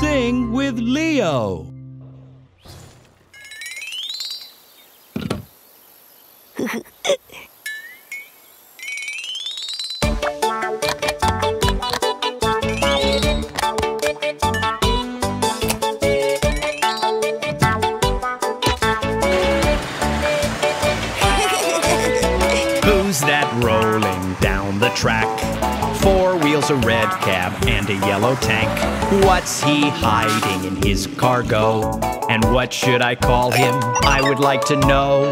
sing with Leo. Who's that rolling down the track? 4 wheels, a red cab, and a yellow tank. What's he hiding in his cargo? And what should I call him? I would like to know.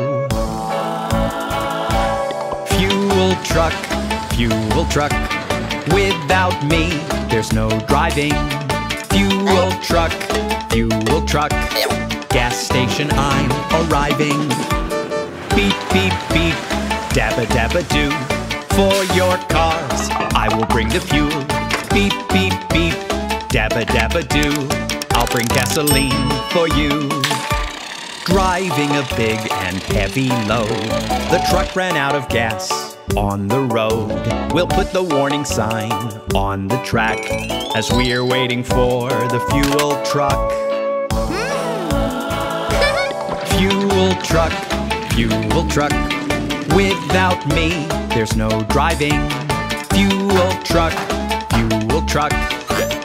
Fuel truck, without me, there's no driving. Fuel truck, gas station I'm arriving. Beep, beep, beep, dabba dabba doo. For your cars, I will bring the fuel. Beep, beep, beep, dabba dabba doo. I'll bring gasoline for you. Driving a big and heavy load, the truck ran out of gas on the road. We'll put the warning sign on the track as we're waiting for the fuel truck. Fuel truck, without me, there's no driving. Fuel truck,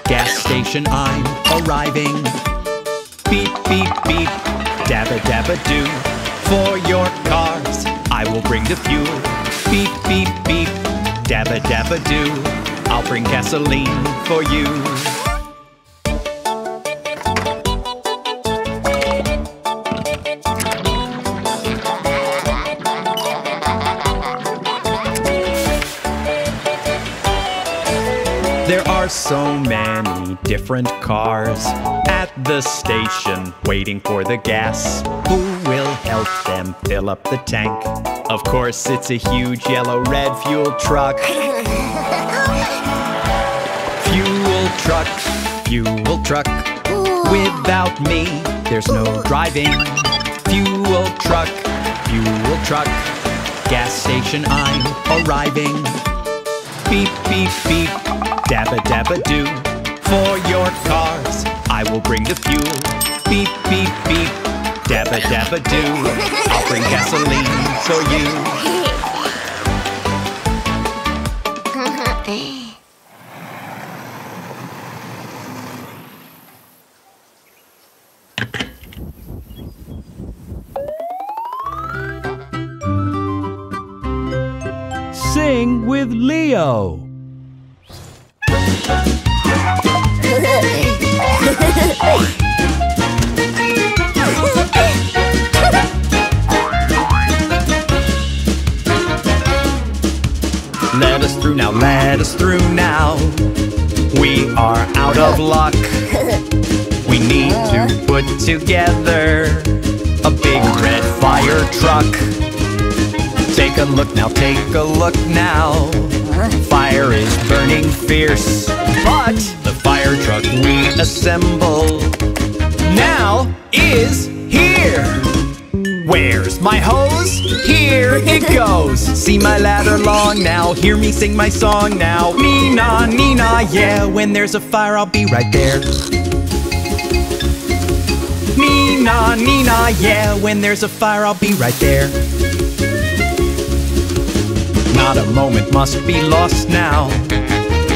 gas station I'm arriving. Beep, beep, beep, dabba dabba doo. For your cars, I will bring the fuel. Beep, beep, beep, dabba, dabba, doo. I'll bring gasoline for you. There are so many different cars at the station waiting for the gas. Who will help them fill up the tank? Of course, it's a huge yellow-red fuel truck. Fuel truck, without me, there's no driving. Fuel truck, gas station I'm arriving. Beep, beep, beep, dabba dabba doo. For your cars, I will bring the fuel. Beep, beep, beep, dabba dabba doo. I'll bring gasoline for you. Sing with Leo. Let us through now, let us through now. We are out of luck. We need to put together a big red fire truck. Take a look now, take a look now. Fire is burning fierce, but the fire truck we assemble now is here. Where's my hose? Here it goes. See my ladder long now. Hear me sing my song now. Nina, Nina, yeah. When there's a fire, I'll be right there. Nina, Nina, yeah. When there's a fire, I'll be right there. Not a moment must be lost now.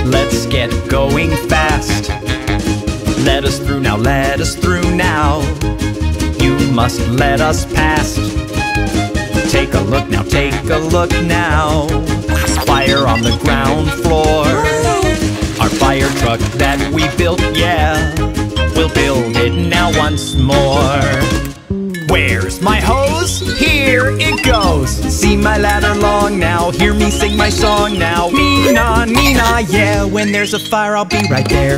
Let's get going fast. Let us through now, let us through now. You must let us past. Take a look now, take a look now. Fire on the ground floor. Our fire truck that we built, yeah, we'll build it now once more. Where's my hose? Here it goes. See my ladder long now. Hear me sing my song now. Nina, Nina, yeah. When there's a fire, I'll be right there.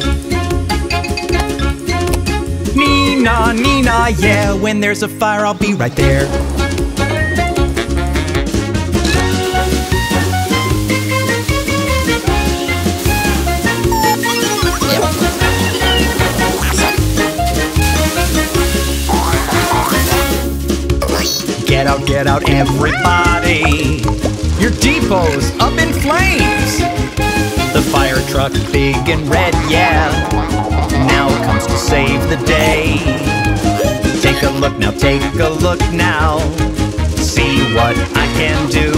Nina, Nina, yeah. When there's a fire, I'll be right there. Get out, everybody. Your depot's up in flames. The fire truck, big and red, yeah, now comes to to save the day. Take a look now, take a look now, see what I can do.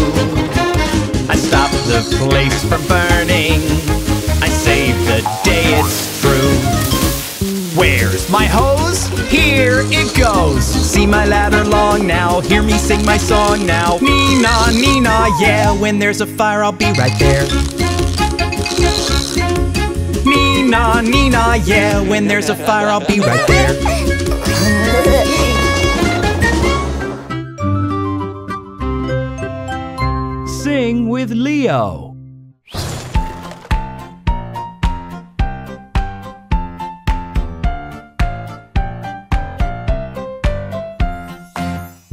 I stop the place from burning, I save the day, it's true. Where's my hose? Here it goes. See my ladder long now, hear me sing my song now. Nina, Nina, yeah, when there's a fire I'll be right there. Nina, Nina, yeah, when there's a fire I'll be right there. Sing with Leo.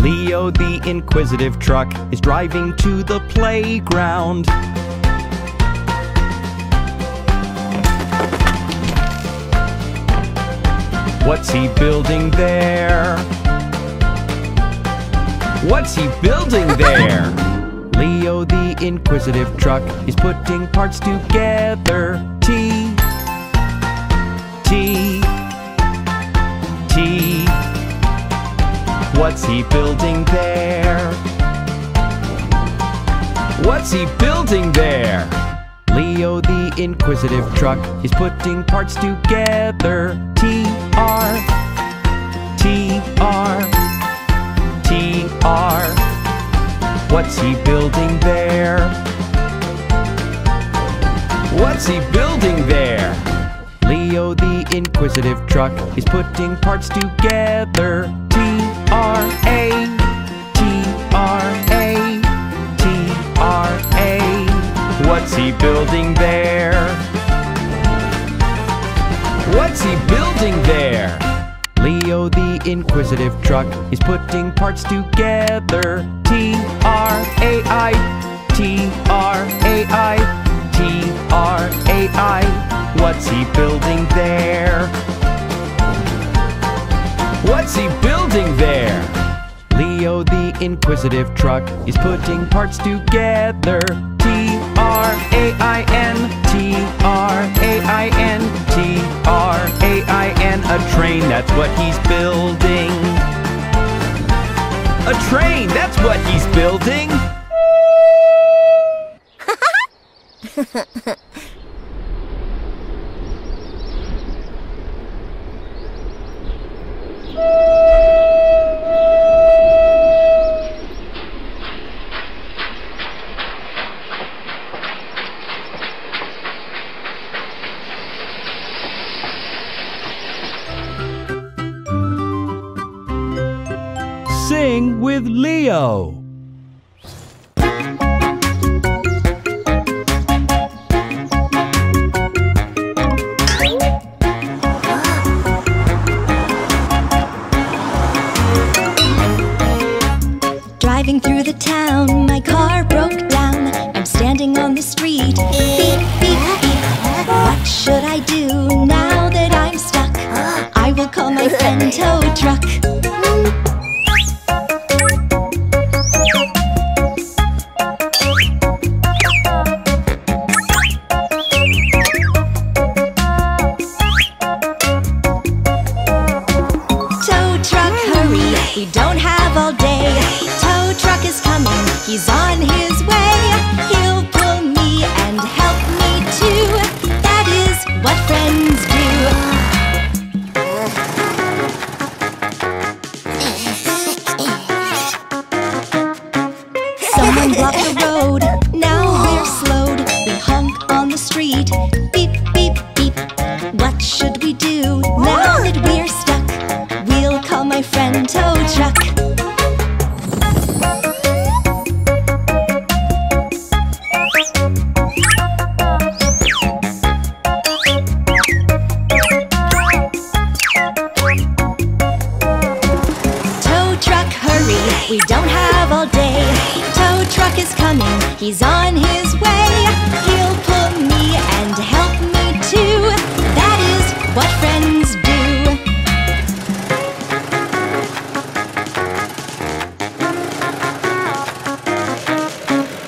Leo the inquisitive truck is driving to the playground. What's he building there? What's he building there? Leo the inquisitive truck is putting parts together. T, T, T. What's he building there? What's he building there? Leo the inquisitive truck is putting parts together. T-R, T-R, T-R. What's he building there? What's he building there? Leo the inquisitive truck is putting parts together. T-R-A, T-R-A, T-R-A. What's he building there? What's he building there? Leo the inquisitive truck is putting parts together. T-R-A-I, T-R-A-I, T-R-A-I. What's he building there? What's he building there? Leo the inquisitive truck is putting parts together. T-R-A-I-N, T-R-A-I-N, T-R-A-I-N. A train, that's what he's building. A train, that's what he's building. Sing with Leo. Driving through the town, my car broke down. I'm standing on the street. Beep, beep, beep. What should I do now that I'm stuck? I will call my friend Tow Truck. He's on his way. He'll pull me and help me too. That is what friends do. Someone blocked the road. Now we're slowed. We honk on the street. Beep, beep, beep. What should we do now that we're stuck? We'll call my friend Tow Truck. We don't have all day. Tow Truck is coming, he's on his way. He'll pull me and help me too. That is what friends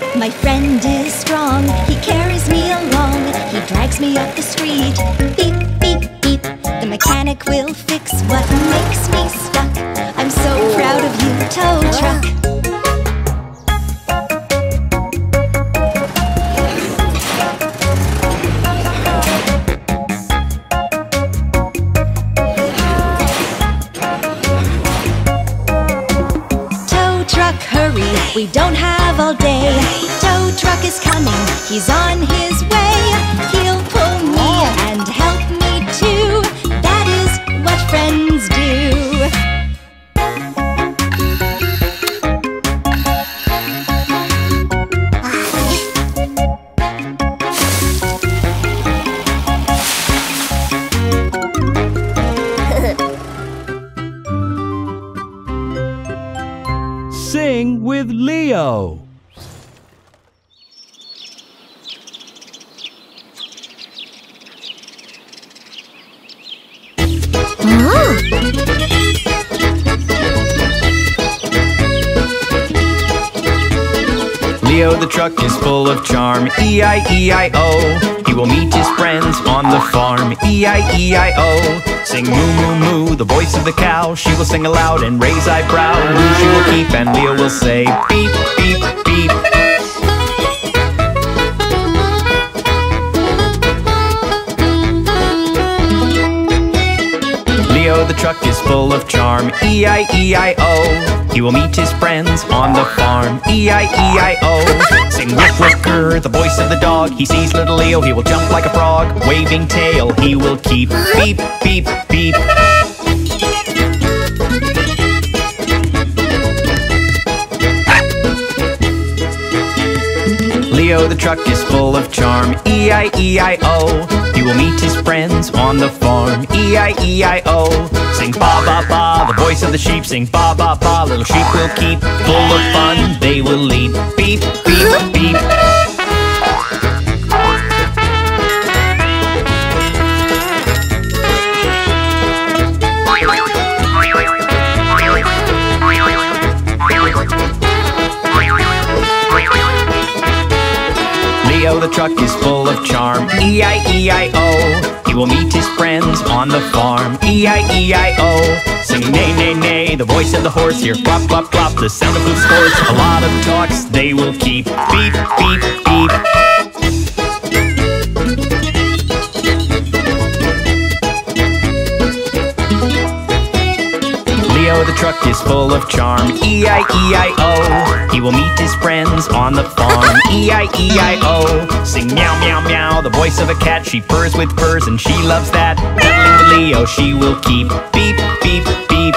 do. My friend is strong, he carries me along. He drags me up the street. Beep, beep, beep. The mechanic will fix what makes me stuck. I'm so proud of you, Tow Truck. Tow Truck, hurry, we don't have all day. Tow Truck is coming, he's on his way. He'll pull me and help me too. That is what friends do. Sing with Leo. Leo the truck is full of charm, E-I-E-I-O. He will meet his friends on the farm, E-I-E-I-O. Sing moo moo moo, the voice of the cow. She will sing aloud and raise eyebrow. Moo she will keep and Leo will say beep, beep, beep. Leo the truck is full of charm, E-I-E-I-O. He will meet his friends on the farm, E-I-E-I-O. Sing woof woof grr, the voice of the dog. He sees little Leo, he will jump like a frog. Waving tail, he will keep beep, beep, beep. Leo the truck is full of charm, E-I-E-I-O. He will meet his friends on the farm, E-I-E-I-O. Sing ba-ba-ba, the voice of the sheep. Sing ba-ba-ba, little sheep will keep. Full of fun, they will leap. Beep, beep, beep. Leo the truck is full of charm, E-I-E-I-O. He will meet his friends on the farm, E-I-E-I-O. Sing neigh, neigh, neigh, the voice of the horse. Hear plop, plop, plop, the sound of hooves horse. A lot of talks, they will keep. Beep, beep, beep. Leo the truck is full of charm, E-I-E-I-O. He will meet his friends on the farm, E-I-E-I-O. Sing meow, meow, meow, the voice of a cat. She purrs with purrs and she loves that. Meddling with Leo, she will keep. Beep, beep, beep.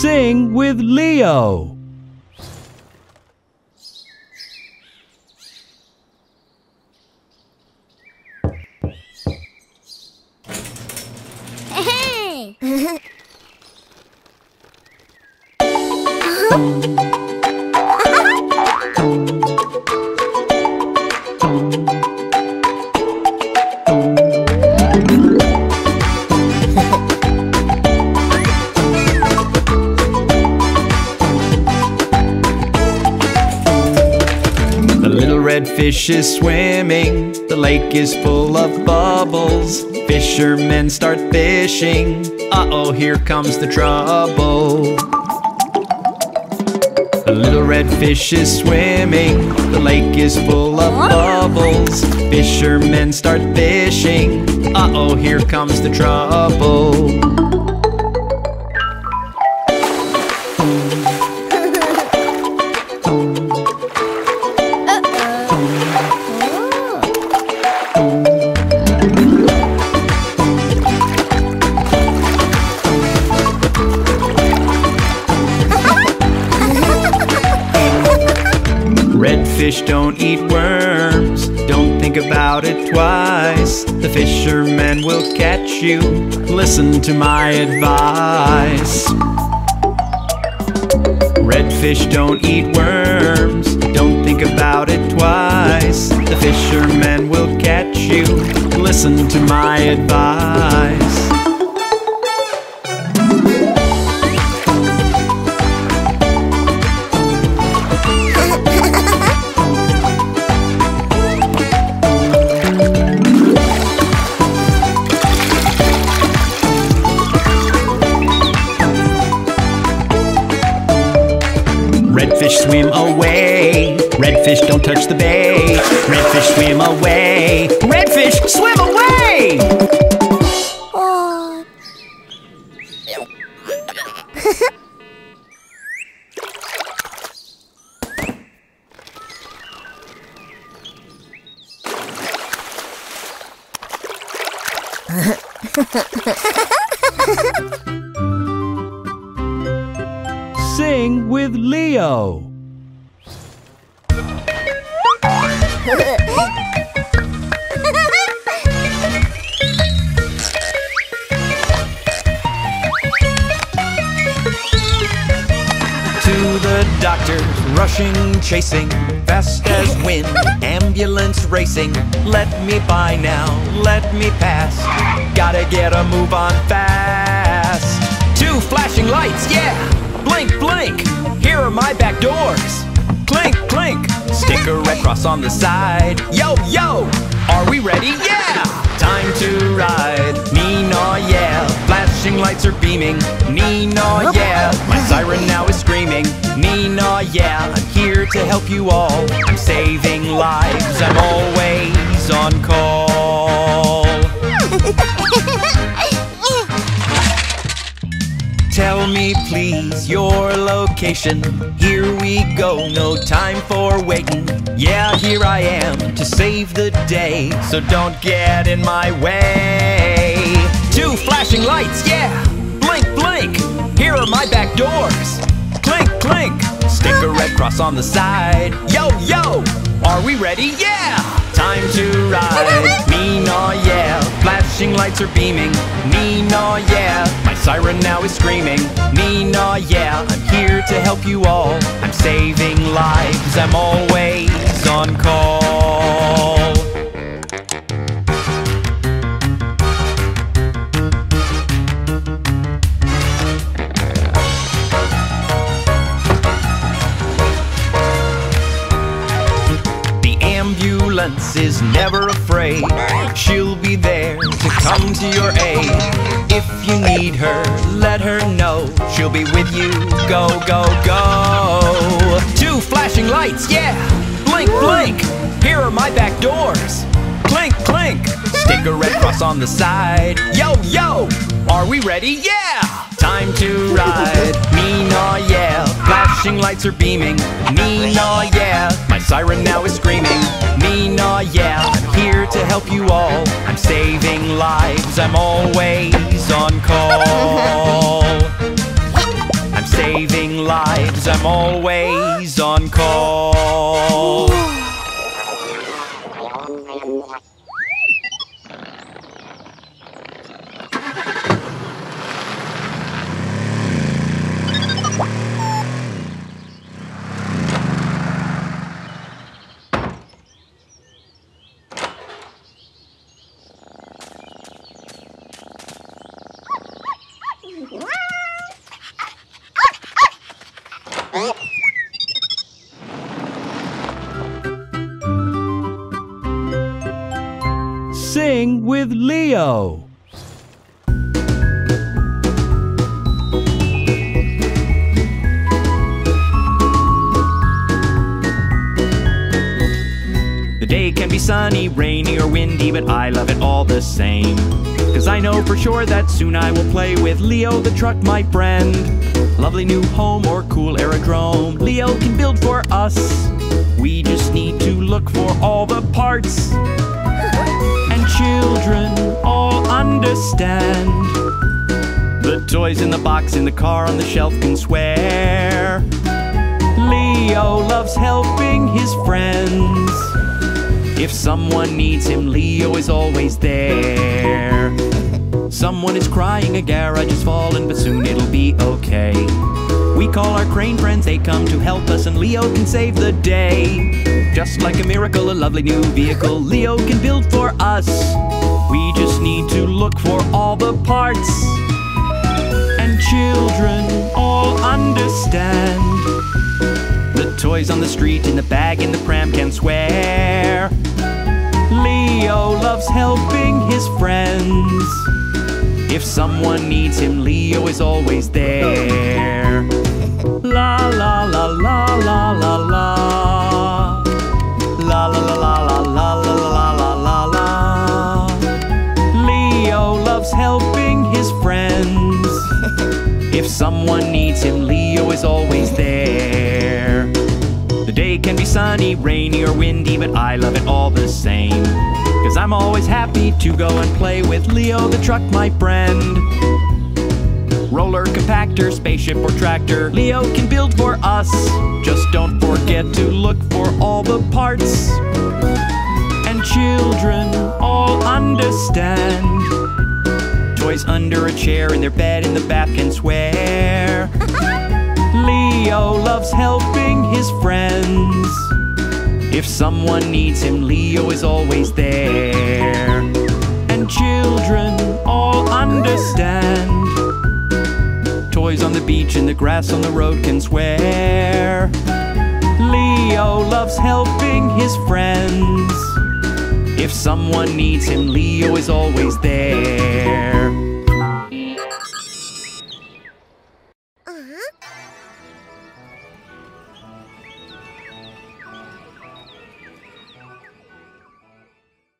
Sing with Leo. Hey. Red fish is swimming, the lake is full of bubbles. Fishermen start fishing, uh-oh, here comes the trouble. The little red fish is swimming, the lake is full of bubbles. Fishermen start fishing, uh-oh, here comes the trouble. Fish don't eat worms, don't think about it twice. The fisherman will catch you, listen to my advice. Red fish don't eat worms, don't think about it twice. The fisherman will catch you. listen to my advice. Swim away, red fish, don't touch the bait. Red fish, swim away, red fish, swim away. Sing with Leo. Doctors rushing, chasing, fast as wind, ambulance racing. Let me by now, let me pass. Gotta get a move on fast. Two flashing lights, yeah! Blink, blink! Here are my back doors. Clink, clink! Sticker red cross on the side. Yo, yo! Are we ready? Yeah! Time to ride. Neenaw, yeah! Flashing lights are beaming. Neenaw, yeah! My siren now is screaming. Neenaw, yeah, I'm here to help you all. I'm saving lives, I'm always on call. Tell me please your location. Here we go, no time for waiting. Yeah, here I am to save the day, so don't get in my way. Two flashing lights, yeah! Blink, blink! Here are my back doors. Clink, clink! Sticker red cross on the side. Yo, yo! Are we ready? Yeah! Time to ride. Neenaw, yeah! Flashing lights are beaming. Neenaw, yeah! My siren now is screaming. Neenaw, yeah! I'm here to help you all. I'm saving lives. I'm always on call. Ambulance is never afraid. She'll be there to come to your aid. If you need her, let her know. She'll be with you. Go, go, go. Two flashing lights, yeah! Blink, blink! Here are my back doors. Clink, clink! Sticker red cross on the side. Yo, yo! Are we ready? Yeah! Time to ride. Neenaw, yeah! Flashing lights are beaming. Neenaw, yeah! My siren now is screaming. Neenaw, yeah! I'm here to help you all. I'm saving lives. I'm always on call. I'm saving lives. I'm always on call. Sing with Leo. The day can be sunny, rainy, or windy, but I love it all the same. 'Cause I know for sure that soon I will play with Leo the truck, my friend. Lovely new home or cool aerodrome, Leo can build for us. We just need to look for all the parts. Children all understand. The toys in the box, in the car, on the shelf can swear. Leo loves helping his friends. If someone needs him, Leo is always there. Someone is crying, a garage has fallen, but soon it'll be okay. We call our crane friends, they come to help us, and Leo can save the day. Just like a miracle, a lovely new vehicle Leo can build for us. We just need to look for all the parts, and children all understand. The toys on the street, in the bag, in the pram can swear. Leo loves helping his friends. If someone needs him, Leo is always there. La la la la la la la. La la la la la la la la la la. Leo loves helping his friends. If someone needs him, Leo is always there. The day can be sunny, rainy or windy, but I love it all the same, 'cause I'm always happy to go and play with Leo the truck, my friend. Roller, compactor, spaceship or tractor, Leo can build for us. Just don't forget to look for all the parts, and children all understand. Toys under a chair, in their bed, in the bath can swear. Leo loves helping his friends. If someone needs him, Leo is always there. And children all understand. Toys on the beach, in the grass, on the road can swear. Leo loves helping his friends. If someone needs him, Leo is always there.